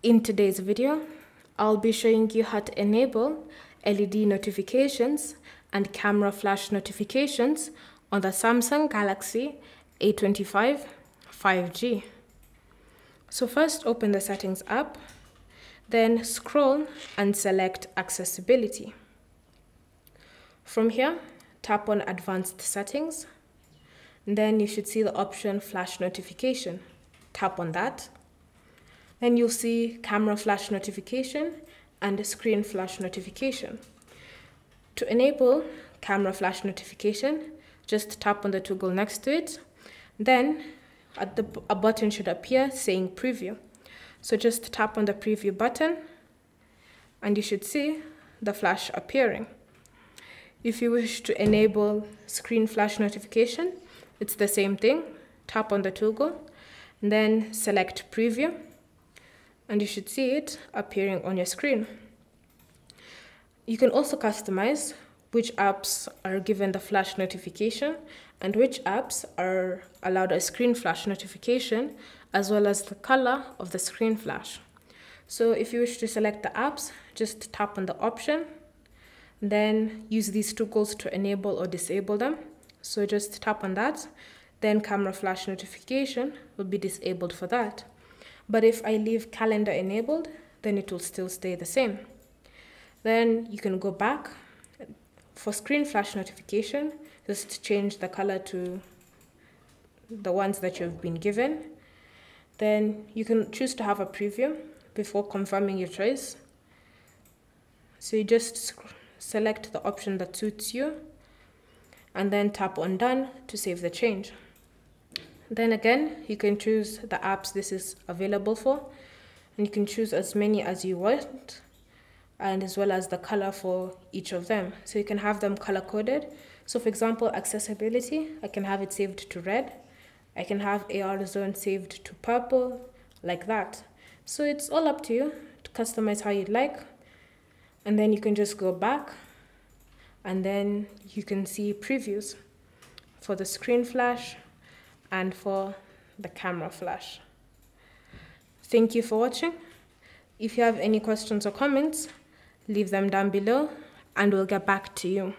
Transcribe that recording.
In today's video, I'll be showing you how to enable LED notifications and camera flash notifications on the Samsung Galaxy A25 5G. So first open the settings app, then scroll and select accessibility. From here, tap on advanced settings. Then you should see the option flash notification. Tap on that. Then you'll see camera flash notification and screen flash notification. To enable camera flash notification, just tap on the toggle next to it. Then a button should appear saying preview. So just tap on the preview button and you should see the flash appearing. If you wish to enable screen flash notification, it's the same thing. Tap on the toggle, then select preview. And you should see it appearing on your screen. You can also customize which apps are given the flash notification and which apps are allowed a screen flash notification, as well as the color of the screen flash. So if you wish to select the apps, just tap on the option, then use these toggles to enable or disable them. So just tap on that, then camera flash notification will be disabled for that. But if I leave calendar enabled, then it will still stay the same. Then you can go back. For screen flash notification, just change the color to the ones that you've been given. Then you can choose to have a preview before confirming your choice. So you just select the option that suits you and then tap on done to save the change. Then again, you can choose the apps this is available for, and you can choose as many as you want, and as well as the color for each of them. So you can have them color coded. So for example, accessibility, I can have it saved to red. I can have AR zone saved to purple, like that. So it's all up to you to customize how you'd like. And then you can just go back, and then you can see previews for the screen flash and for the camera flash. Thank you for watching. If you have any questions or comments, leave them down below and we'll get back to you.